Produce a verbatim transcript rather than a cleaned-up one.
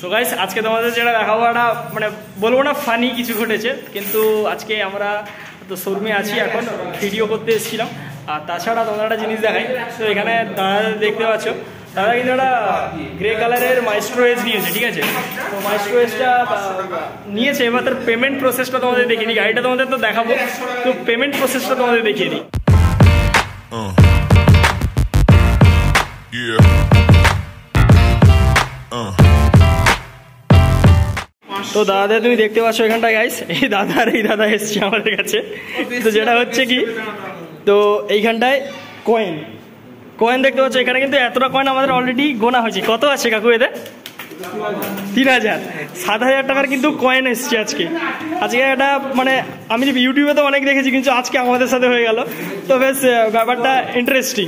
So guys আজকে তোমাদের যেটা দেখাবো একটা মানে বলবো না ফানি কিছু ঘটেছে, কিন্তু আজকে আমরা তো শোরুমে আছি, এখন ভিডিও করতে এসেছিলাম। আর তাছাড়া তোমরা একটা জিনিস দেখাই, তো এখানে তারা দেখতে পাচ্ছ তারা কিন্তু একটা গ্রে কালারের মাইস্ট্রো ওয়েজ নিয়েছে, ঠিক আছে? তো মাইস্ট্রো ওয়েজটা নিয়েছে, এবার তার পেমেন্ট প্রসেসটা তোমাদের দেখিয়ে দিই। গাড়িটা তোমাদের তো দেখাবো, তো পেমেন্ট প্রসেসটা তোমাদের দেখিয়ে দিই। তো দাদা তুমি দেখতে পাচ্ছ এখানটা গাইস, এই দাদা আর এই দাদা এসছে আমাদের কাছে। তো যেটা হচ্ছে কি, তো এইখানটায় কয়েন কয়েন দেখতে পাচ্ছ, এখানে কিন্তু এতটা কয়েন আমাদের অলরেডি গোনা হয়েছে। কত আছে কাকু এদের? তিন হাজার সাত হাজার টাকার কিন্তু কয়েন এসছে আজকে। আজকে এটা মানে আমি ইউটিউবে তো অনেক দেখেছি, কিন্তু আজকে আমাদের সাথে হয়ে গেল, তো বেশ ব্যাপারটা ইন্টারেস্টিং।